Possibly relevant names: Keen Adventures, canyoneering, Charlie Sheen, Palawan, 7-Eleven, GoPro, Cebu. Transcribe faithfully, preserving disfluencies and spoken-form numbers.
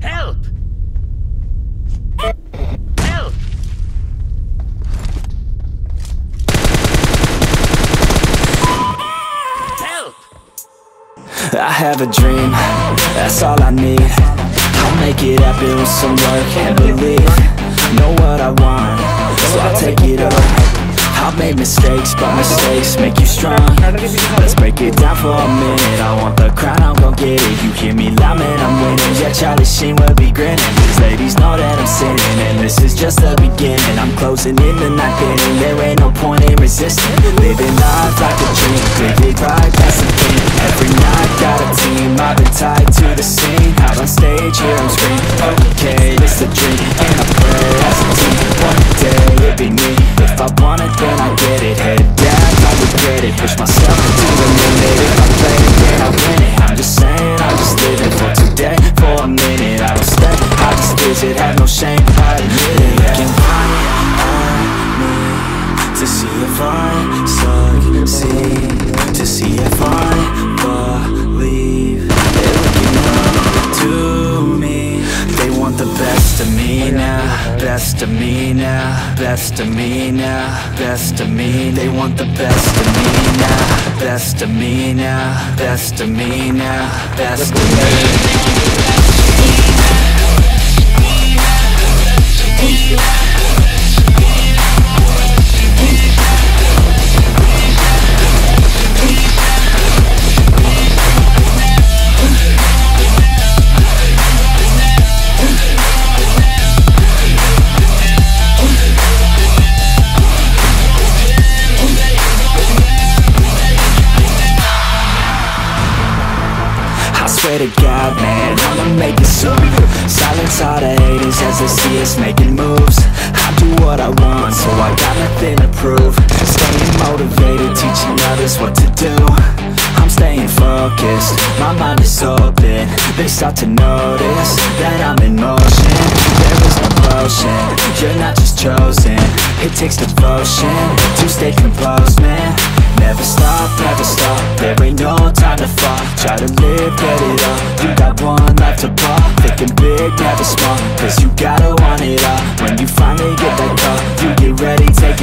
Help! Help! Help! I have a dream, that's all I need. I'll make it happen with some work and belief. Know what I want, so I'll take it up. I've made mistakes, but mistakes make you strong. Let's break it down for a minute. I want the crown, I'm gon' get it. You hear me loud, man, I'm winning. Yeah, Charlie Sheen will be grinning. These ladies know that I'm sinning, and this is just the beginning. I'm closing in the night inning. There ain't no point in resisting. Living life like a dream, living right past the thing. Every night, got a team, I've been tied to the scene. Out on stage, here I'm screaming. Okay, it's a dream, and I pray as a team. One day, it'd be me. If I want it, then I get it. Head down, I regret it. Push myself to the limit. If I play it, then I win it. I'm just saying, I'm just living for today. For a minute, I don't stay, I just visit. Have no shame, I admit it. Looking right at me to see if I succeed, to see if I believe. They're looking up to me. They want the best of me now. Best of me now, best of me now, best of me. They want the best of me now, best of me now, best of me now, best of me. I swear to God, man, I'ma make it soon. Silence all the haters as they see us making moves. I do what I want, so I got nothing to prove. Staying motivated, teaching others what to do. I'm staying focused, my mind is open. They start to notice that I'm in motion. There is no potion, you're not just chosen. It takes devotion to stay composed, man. Never stop, never stop, there ain't no time to fall. Try to live, get it up, you got one life to pop. Thinking big, never small, cause you gotta want it all. When you finally get that call, you get ready, take it.